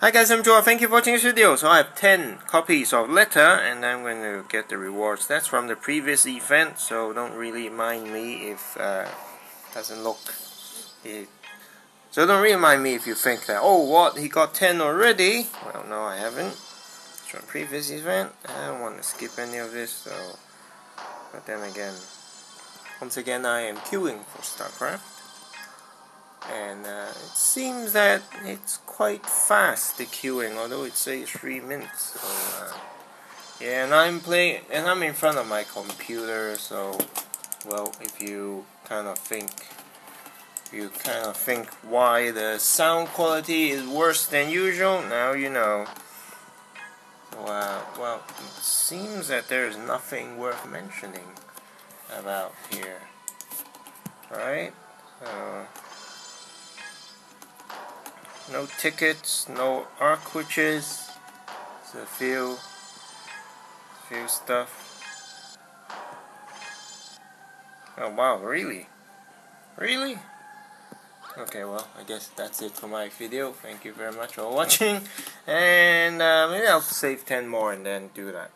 Hi guys, I'm Joel. Thank you for watching this video. So I have 10 copies of Letta, and I'm going to get the rewards. That's from the previous event, so don't really mind me if doesn't look it. So don't really mind me if you think that, oh what, he got 10 already? Well, no, I haven't. It's from previous event. I don't want to skip any of this. So, but then again, once again, I am queuing for StarCraft. And it seems that it's quite fast, the queuing, although it says 3 minutes. So, yeah, and I'm in front of my computer, so well, if you kind of think why the sound quality is worse than usual, now you know. So, well, it seems that there is nothing worth mentioning about here. All right. No tickets, no arc witches, just a few stuff. Oh wow, really? Really? Okay, well, I guess that's it for my video. Thank you very much for watching, and maybe I'll save 10 more and then do that.